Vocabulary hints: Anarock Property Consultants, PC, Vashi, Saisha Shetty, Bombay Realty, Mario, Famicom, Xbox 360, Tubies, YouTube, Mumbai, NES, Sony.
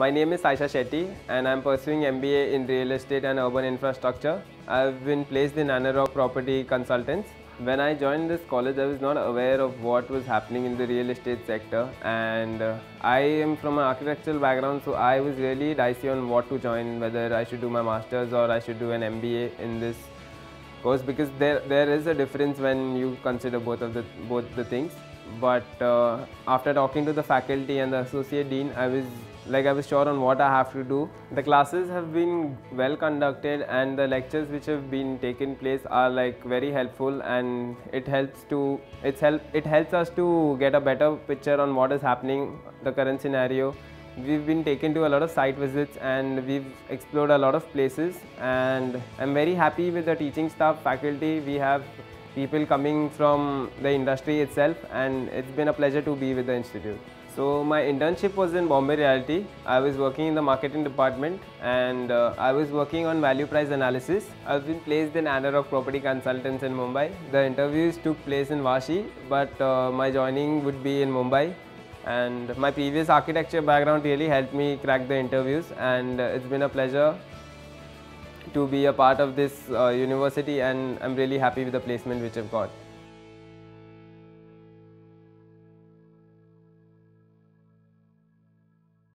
My name is Saisha Shetty and I am pursuing MBA in Real Estate and Urban Infrastructure. I have been placed in Anarock Property Consultants. When I joined this college, I was not aware of what was happening in the real estate sector, and I am from an architectural background, so I was really dicey on what to join, whether I should do my master's or I should do an MBA in this course, because there is a difference when you consider both the things. But after talking to the faculty and the associate dean, I was sure on what I have to do. The classes have been well conducted, and the lectures which have been taken place are very helpful, and it helps us to get a better picture on what is happening, the current scenario. We've been taken to a lot of site visits and we've explored a lot of places, and I'm very happy with the teaching staff, faculty. We have people coming from the industry itself, and it's been a pleasure to be with the institute. So my internship was in Bombay Realty. I was working in the marketing department, and I was working on value price analysis. I've been placed in Anarock Property Consultants in Mumbai. The interviews took place in Vashi, but my joining would be in Mumbai. And my previous architecture background really helped me crack the interviews, and it's been a pleasure to be a part of this university, and I'm really happy with the placement which I've got.